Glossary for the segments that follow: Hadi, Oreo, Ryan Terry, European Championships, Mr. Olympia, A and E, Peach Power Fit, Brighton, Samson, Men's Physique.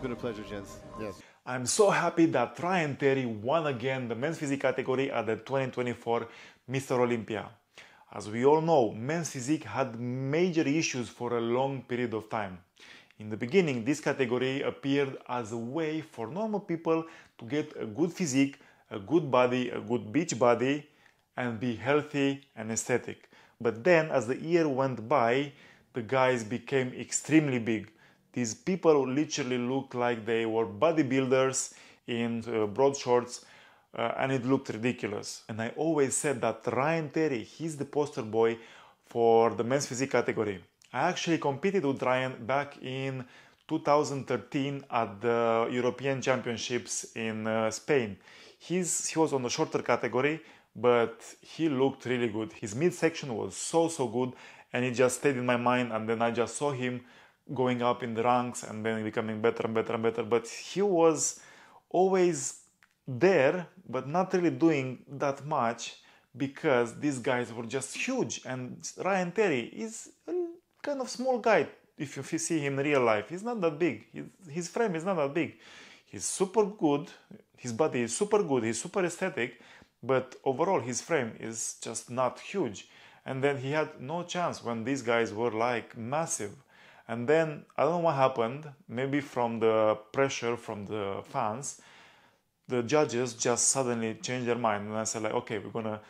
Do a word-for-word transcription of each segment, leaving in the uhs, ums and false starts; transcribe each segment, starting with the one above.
It's been a pleasure, gents. Yes. I'm so happy that Ryan Terry won again the Men's Physique category at the twenty twenty-four Mister Olympia. As we all know, Men's Physique had major issues for a long period of time. In the beginning, this category appeared as a way for normal people to get a good physique, a good body, a good beach body, and be healthy and aesthetic. But then, as the year went by, the guys became extremely big. These people literally looked like they were bodybuilders in uh, broad shorts, uh, and it looked ridiculous. And I always said that Ryan Terry, he's the poster boy for the Men's Physique category. I actually competed with Ryan back in two thousand thirteen at the European Championships in uh, Spain. He's, he was on the shorter category, but he looked really good. His midsection was so, so good, and it just stayed in my mind, and then I just saw him going up in the ranks and then becoming better and better and better. But he was always there, but not really doing that much, because these guys were just huge, and Ryan Terry is a kind of small guy. If you see him in real life, he's not that big. His frame is not that big. He's super good, his body is super good, he's super aesthetic, but overall his frame is just not huge. And then he had no chance when these guys were like massive. And then, I don't know what happened, maybe from the pressure from the fans, the judges just suddenly changed their mind. And I said, like, okay, we're gonna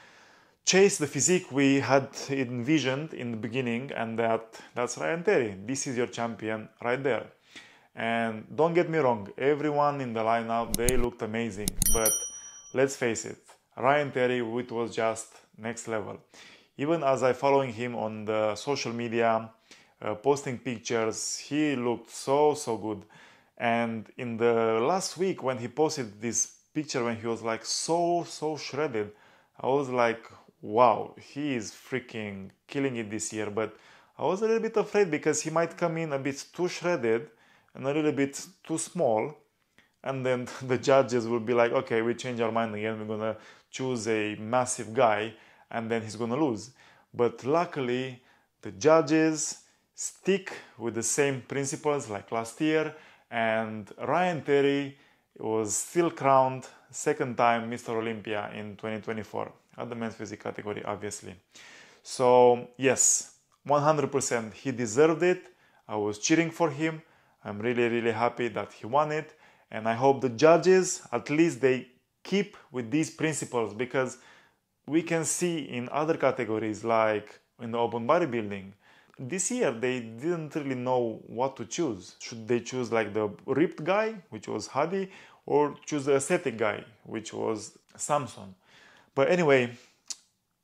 chase the physique we had envisioned in the beginning, and that, that's Ryan Terry. This is your champion right there. And don't get me wrong, everyone in the lineup, they looked amazing. But let's face it, Ryan Terry, it was just next level. Even as I following him on the social media, Uh, posting pictures, he looked so, so good. And in the last week when he posted this picture when he was like so, so shredded, I was like, wow, he is freaking killing it this year. But I was a little bit afraid because he might come in a bit too shredded and a little bit too small, and then the judges will be like, okay, we change our mind again, we're gonna choose a massive guy, and then he's gonna lose. But luckily the judges stick with the same principles like last year, and Ryan Terry was still crowned second time Mister Olympia in twenty twenty-four at the Men's Physique category, obviously. So yes, one hundred percent he deserved it. I was cheering for him. I'm really, really happy that he won it, and I hope the judges, at least they keep with these principles, because we can see in other categories like in the open bodybuilding, this year they didn't really know what to choose. Should they choose like the ripped guy, which was Hadi, or choose the aesthetic guy, which was Samson? But anyway,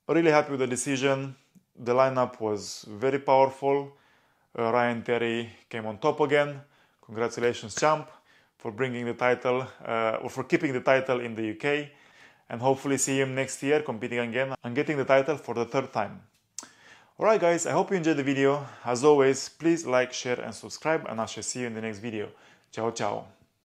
really happy with the decision. The lineup was very powerful. Uh, Ryan Terry came on top again. Congratulations, champ, for bringing the title, uh, or for keeping the title in the U K, and hopefully see him next year competing again and getting the title for the third time. Alright guys, I hope you enjoyed the video. As always, please like, share and subscribe, and I shall see you in the next video. Ciao, ciao!